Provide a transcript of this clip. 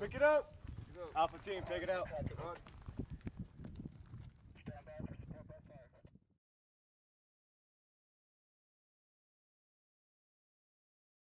Pick it up. Alpha team, take it out.